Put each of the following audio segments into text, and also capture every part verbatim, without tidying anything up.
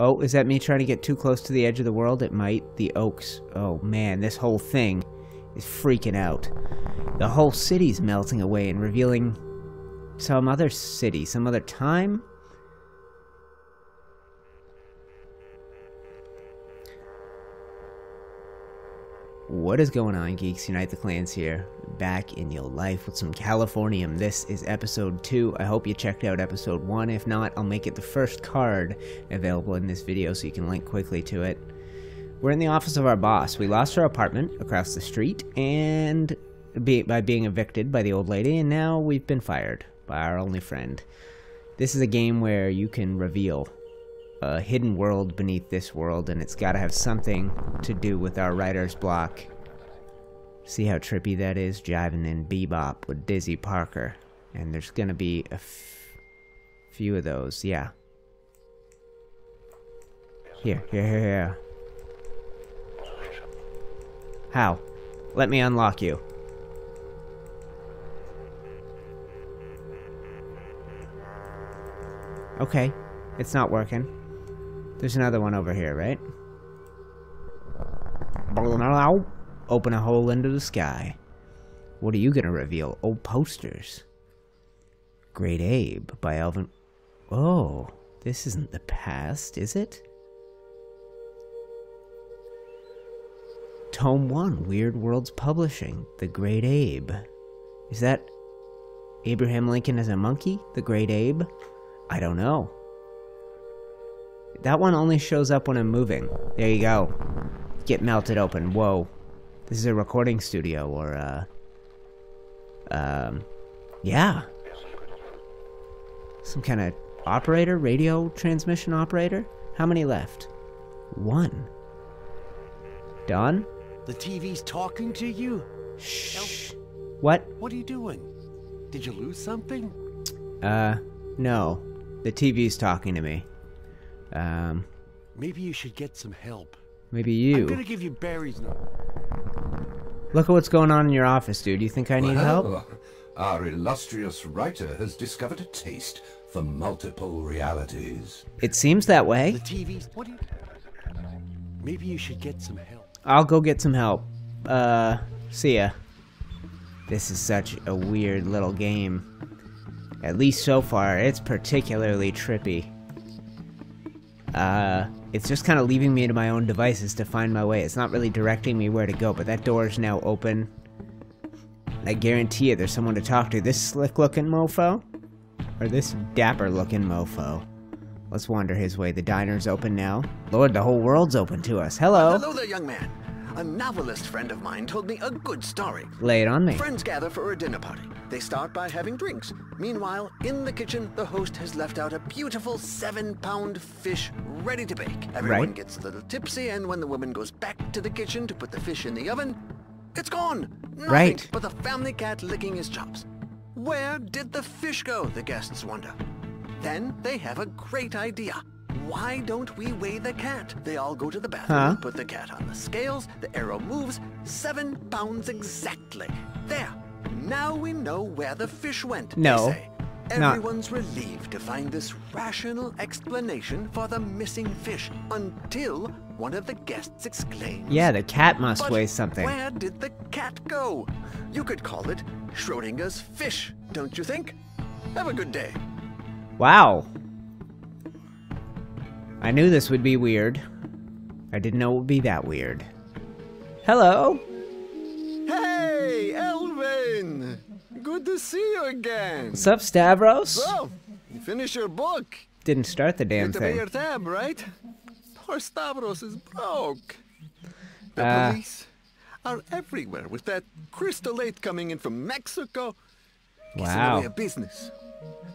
Oh, is that me trying to get too close to the edge of the world? It might. The oaks. Oh, man, this whole thing is freaking out. The whole city's melting away and revealing some other city, some other time. What is going on, Geeks? Unite the Clans here, back in your life with some Californium. This is episode two. I hope you checked out episode one. If not, I'll make it the first card available in this video so you can link quickly to it. We're in the office of our boss. We lost our apartment across the street and be, by being evicted by the old lady, and now we've been fired by our only friend. This is a game where you can reveal a hidden world beneath this world, and it's got to have something to do with our writer's block. See how trippy that is? Jiving in Bebop with Dizzy Parker. And there's going to be a f few of those, yeah. Here, here, here, here. How? Let me unlock you. Okay, it's not working. There's another one over here, right? Open a hole into the sky. What are you gonna reveal? Old posters. Great Abe by Elvin... Oh, this isn't the past, is it? Tome One, Weird Worlds Publishing. The Great Abe. Is that Abraham Lincoln as a monkey? The Great Abe? I don't know. That one only shows up when I'm moving. There you go. Get melted open. Whoa. This is a recording studio, or, uh... Um... Yeah. Some kind of operator? Radio transmission operator? How many left? One. Don? The T V's talking to you? Shh. What? What are you doing? Did you lose something? Uh, no. The T V's talking to me. Um, maybe you should get some help. Maybe you. I'm gonna give you Barry's number. Look at what's going on in your office, dude. You think I need well, help? Our illustrious writer has discovered a taste for multiple realities. It seems that way. The T V's. What do you... Maybe you should get some help. I'll go get some help. Uh, see ya. This is such a weird little game. At least so far, it's particularly trippy. Uh, it's just kind of leaving me to my own devices to find my way. It's not really directing me where to go, but that door is now open. I guarantee you there's someone to talk to. This slick-looking mofo? Or this dapper-looking mofo? Let's wander his way. The diner's open now. Lord, the whole world's open to us. Hello! Hello there, young man. A novelist friend of mine told me a good story. Lay it on me. Friends gather for a dinner party. They start by having drinks. Meanwhile, in the kitchen, the host has left out a beautiful seven-pound fish ready to bake. Everyone right. gets a little tipsy, and when the woman goes back to the kitchen to put the fish in the oven, it's gone. Nothing right. but the family cat licking his chops. Where did the fish go, the guests wonder. Then they have a great idea. Why don't we weigh the cat? They all go to the bathroom, huh? Put the cat on the scales, the arrow moves, seven pounds exactly. There, now we know where the fish went, no, they say. Everyone's not. Relieved to find this rational explanation for the missing fish, until one of the guests exclaims... Yeah, the cat must but weigh something. Where did the cat go? You could call it Schrodinger's fish, don't you think? Have a good day. Wow. I knew this would be weird. I didn't know it would be that weird. Hello! Hey, Elvin! Good to see you again. What's up, Stavros? Well, you finished your book. Didn't start the damn thing. You had to pay your tab, right? Poor Stavros is broke. The uh, police are everywhere with that crystallate coming in from Mexico. Wow. Away a business.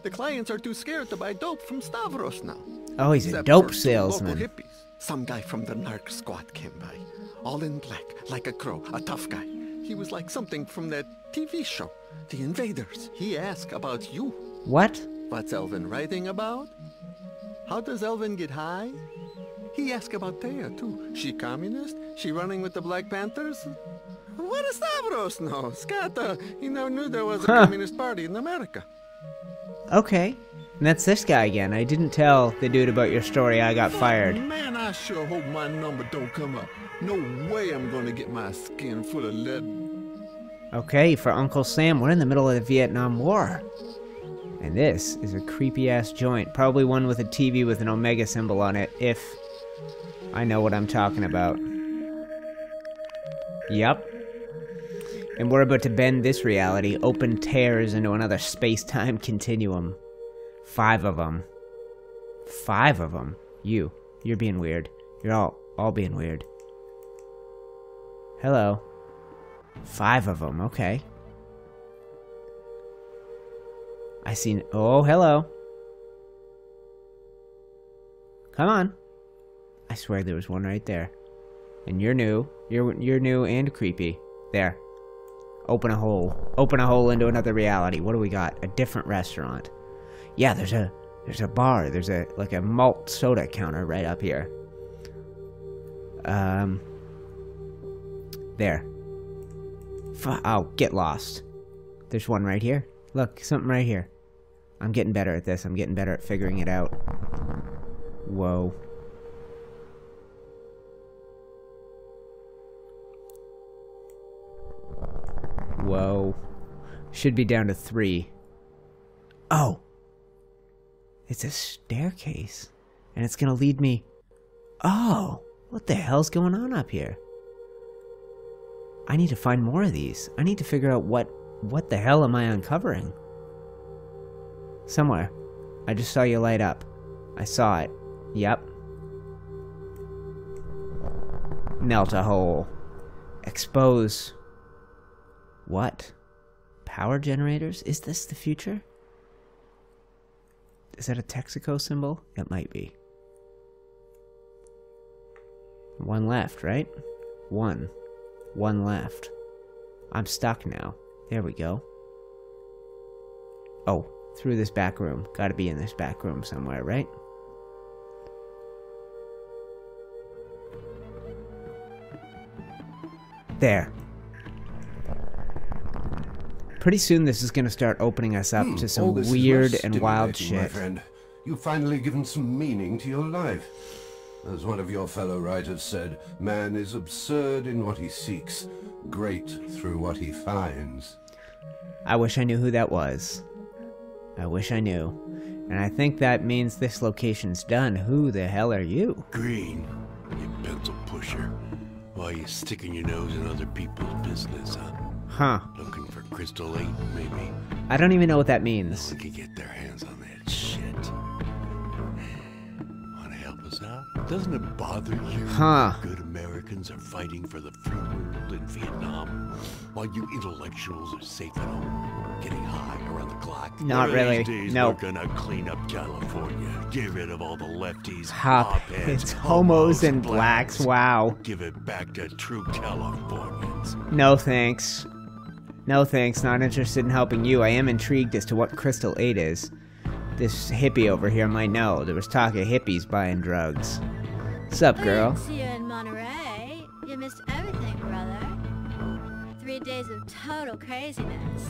The clients are too scared to buy dope from Stavros now. Oh, he's Except a dope salesman. Hippies. Some guy from the Narc Squad came by, all in black, like a crow, a tough guy. He was like something from that T V show, The Invaders. He asked about you. What? What's Elvin writing about? How does Elvin get high? He asked about Thea, too. She communist? She running with the Black Panthers? What does Stavros know? Scatta, he never knew there was a huh. communist party in America. Okay. And that's this guy again. I didn't tell the dude about your story. I got fired. Man, I sure hope my number don't come up. No way I'm gonna get my skin full of lead. Okay, for Uncle Sam, we're in the middle of the Vietnam War. And this is a creepy-ass joint. Probably one with a T V with an Omega symbol on it, if I know what I'm talking about. Yup. And we're about to bend this reality, open tears into another space-time continuum. Five of them. Five of them. You. You're being weird. You're all, all being weird. Hello. Five of them. Okay. I seen... Oh, hello. Come on. I swear there was one right there. And you're new. You're, you're new and creepy. There. Open a hole. Open a hole into another reality. What do we got? A different restaurant. Yeah, there's a there's a bar. There's a like a malt soda counter right up here. Um. There. F oh, get lost. There's one right here. Look, something right here. I'm getting better at this. I'm getting better at figuring it out. Whoa. Whoa. Should be down to three. Oh! It's a staircase. And it's gonna lead me... Oh! What the hell's going on up here? I need to find more of these. I need to figure out what... What the hell am I uncovering? Somewhere. I just saw you light up. I saw it. Yep. Melt a hole. Expose... What? Power generators? Is this the future? Is that a Texaco symbol? It might be. One left, right? One. One left. I'm stuck now. There we go. Oh, through this back room. Gotta be in this back room somewhere, right? There. Pretty soon this is going to start opening us up hmm, to some weird and wild shit. My friend, you've finally given some meaning to your life. As one of your fellow writers said, man is absurd in what he seeks, great through what he finds. I wish I knew who that was. I wish I knew. And I think that means this location's done. Who the hell are you? Green, you pencil pusher. Why are you sticking your nose in other people's business, huh? Huh. Looking for Crystal eight, maybe. I don't even know what that means. We could get their hands on that shit. Want to help us out? Doesn't it bother you? Huh. Good Americans are fighting for the free world in Vietnam, while you intellectuals are safe at home, getting high around the clock. Not really. These days, no. We're gonna clean up California. Get rid of all the lefties, hop heads, it's homos, homos and blacks. blacks. Wow. Give it back to true Californians. No thanks. No thanks, not interested in helping you. I am intrigued as to what Crystal eight is. This hippie over here might know. There was talk of hippies buying drugs. Sup, girl? I didn't see you in Monterey. You missed everything, brother. Three days of total craziness.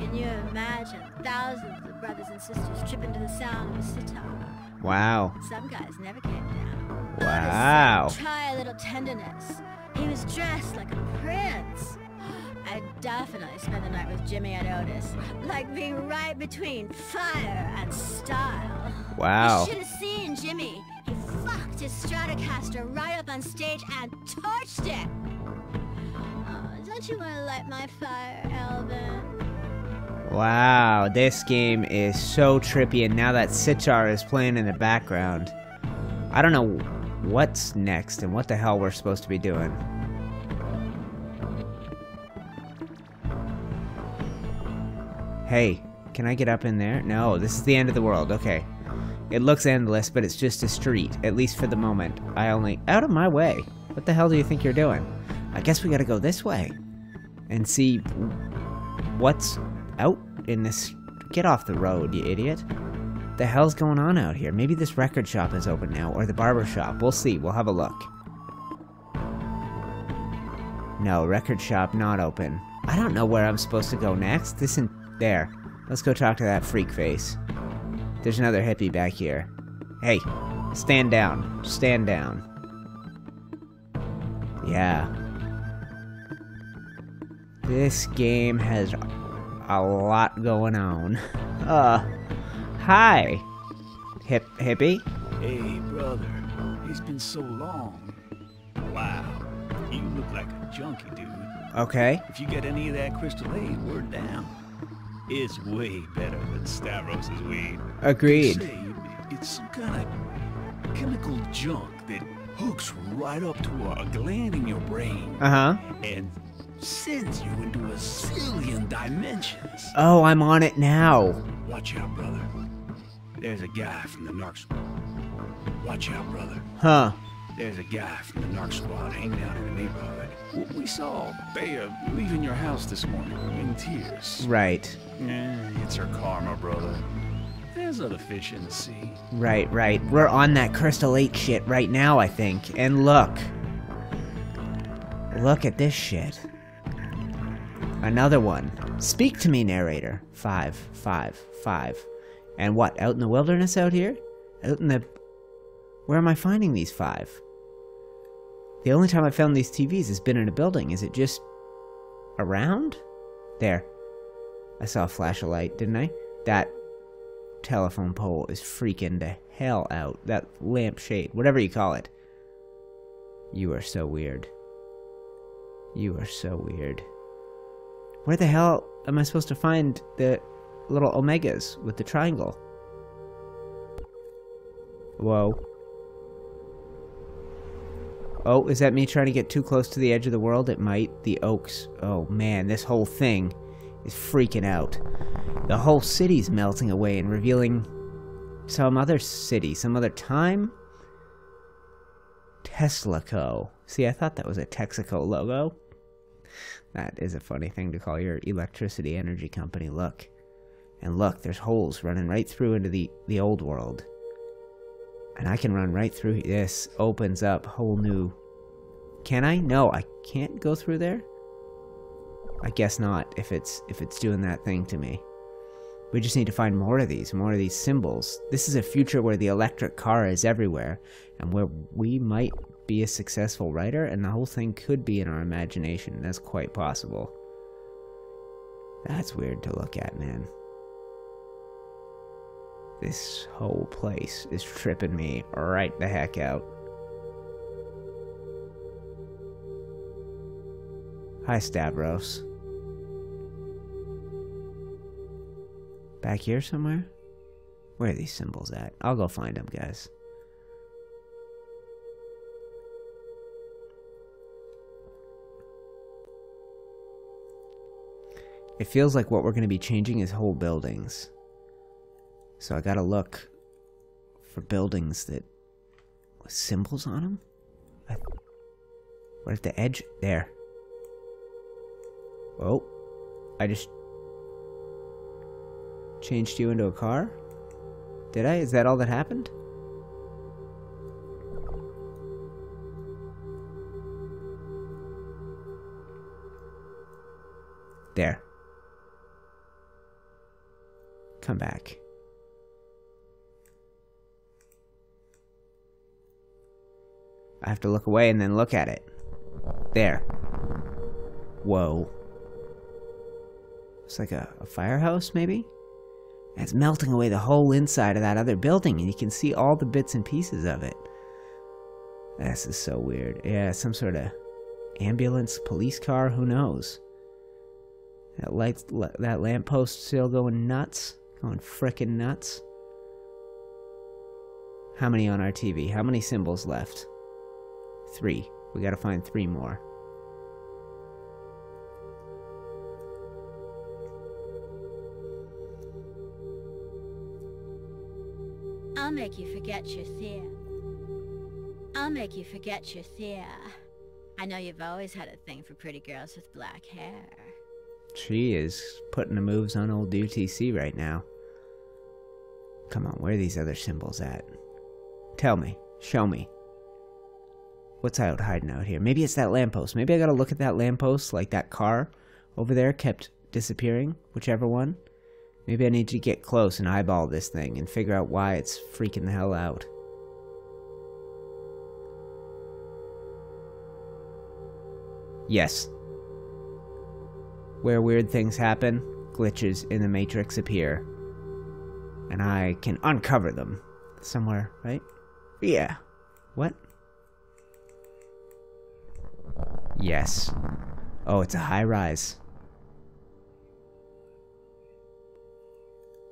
Can you imagine thousands of brothers and sisters tripping to the sound of a sitar? Wow. Some guys never came down. Wow. Otis, try a little tenderness. He was dressed like a prince. I'd definitely spend the night with Jimmy and Otis, like being right between fire and style. Wow. You should have seen Jimmy. He fucked his Stratocaster right up on stage and torched it. Oh, don't you want to light my fire, Elvin? Wow, this game is so trippy, and now that sitar is playing in the background. I don't know what's next and what the hell we're supposed to be doing. Hey, can I get up in there? No, this is the end of the world. Okay. It looks endless, but it's just a street, at least for the moment. I only... Out of my way. What the hell do you think you're doing? I guess we gotta go this way. And see what's out in this... Get off the road, you idiot. The hell's going on out here? Maybe this record shop is open now, or the barber shop. We'll see. We'll have a look. No, record shop not open. I don't know where I'm supposed to go next. This... There. Let's go talk to that freak face. There's another hippie back here. Hey, stand down. Stand down. Yeah. This game has a lot going on. Uh, hi. Hip hippie? Hey, brother. It's been so long. Wow. You look like a junkie, dude. Okay. If you get any of that Crystal Aid, we're down. It's way better than Stavros' weed. Agreed. Say, it's some kind of chemical junk that hooks right up to a gland in your brain. Uh-huh. And sends you into a zillion dimensions. Oh, I'm on it now. Watch out, brother. There's a guy from the Narc Squad. Watch out, brother. Huh. There's a guy from the Narc Squad hanging out in the neighborhood. We saw Thea leaving your house this morning in tears. Right. Eh, it's her karma, brother. There's other fish in the sea. Right, right. We're on that Crystal eight shit right now, I think. And look. Look at this shit. Another one. Speak to me, narrator. Five, five, five. And what, out in the wilderness out here? Out in the... Where am I finding these five? The only time I've found these T Vs has been in a building. Is it just... around? There. I saw a flash of light, didn't I? That telephone pole is freaking the hell out. That lampshade, whatever you call it. You are so weird. You are so weird. Where the hell am I supposed to find the little Omegas with the triangle? Whoa. Oh, is that me trying to get too close to the edge of the world? It might. The Oaks. Oh, man, this whole thing is freaking out. The whole city's melting away and revealing some other city, some other time. Teslaco. See, I thought that was a Texaco logo. That is a funny thing to call your electricity energy company. Look. And look, there's holes running right through into the, the old world. And I can run right through. This opens up whole new... Can I? No, I can't go through there? I guess not, if it's if it's doing that thing to me. We just need to find more of these, more of these symbols. This is a future where the electric car is everywhere, and where we might be a successful writer, and the whole thing could be in our imagination. That's quite possible. That's weird to look at, man. This whole place is tripping me right the heck out. Hi, Stavros. Back here somewhere? Where are these symbols at? I'll go find them, guys. It feels like what we're going to be changing is whole buildings. So I gotta look for buildings that with symbols on them. I, right at the edge there. Oh, I just changed you into a car. Did I? Is that all that happened? There. Come back. I have to look away and then look at it. There. Whoa. It's like a, a firehouse, maybe? It's melting away the whole inside of that other building, and you can see all the bits and pieces of it. This is so weird. Yeah, some sort of ambulance, police car, who knows? That light's, that lamppost still going nuts. Going frickin' nuts. How many on our T V? How many symbols left? Three. We gotta find three more. I'll make you forget your fear. I'll make you forget your fear. I know you've always had a thing for pretty girls with black hair. She is putting the moves on old U T C right now. Come on, where are these other symbols at? Tell me. Show me. What's out hiding out here? Maybe it's that lamppost. Maybe I gotta look at that lamppost, like that car over there kept disappearing, whichever one. Maybe I need to get close and eyeball this thing and figure out why it's freaking the hell out. Yes. Where weird things happen, glitches in the matrix appear. And I can uncover them. Somewhere, right? Yeah. What? Yes. Oh, it's a high rise.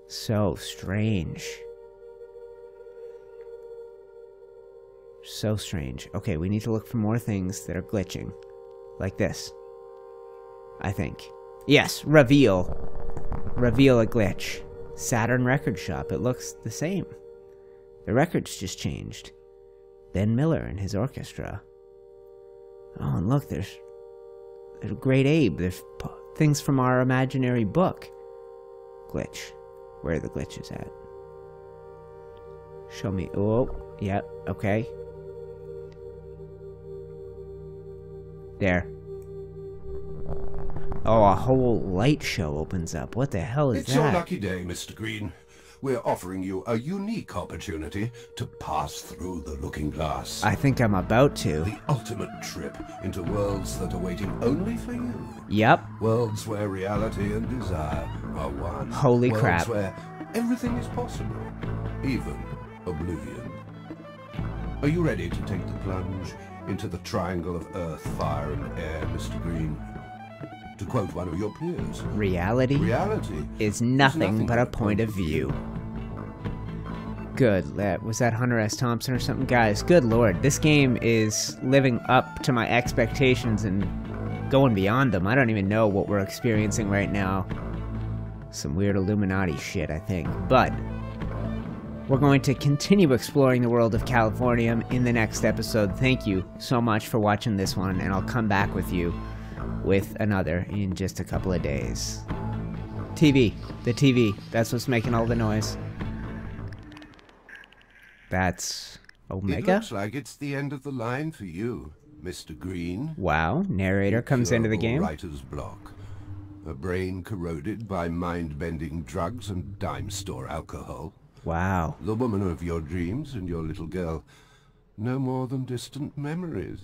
So strange. So strange. Okay, we need to look for more things that are glitching. Like this. I think. Yes, reveal. Reveal a glitch. Saturn Record Shop. It looks the same. The records just changed. Ben Miller and his orchestra. Oh, and look, there's... there's Great Abe. There's po things from our imaginary book. Glitch. Where the glitch is at. Show me... Oh, yeah, okay. There. Oh, a whole light show opens up. What the hell is that? It's your lucky day, Mister Green. We're offering you a unique opportunity to pass through the Looking Glass. I think I'm about to. The ultimate trip into worlds that are waiting only for you. Yep. Worlds where reality and desire are one. Holy worlds crap. Where everything is possible, even oblivion. Are you ready to take the plunge into the Triangle of Earth, Fire, and Air, Mister Green? To quote one of your peers, reality, reality is, nothing is nothing but a point of view. Good. That was that Hunter S. Thompson or something, guys. Good lord, this game is living up to my expectations and going beyond them. I don't even know what we're experiencing right now. Some weird Illuminati shit, I think. But we're going to continue exploring the world of Californium in the next episode. Thank you so much for watching this one, and I'll come back with you with another in just a couple of days. T V. The T V. That's what's making all the noise. That's Omega? It looks like it's the end of the line for you, Mister Green. Wow. Narrator comes into the game. Writer's block. A brain corroded by mind-bending drugs and dime store alcohol. Wow. The woman of your dreams and your little girl. No more than distant memories.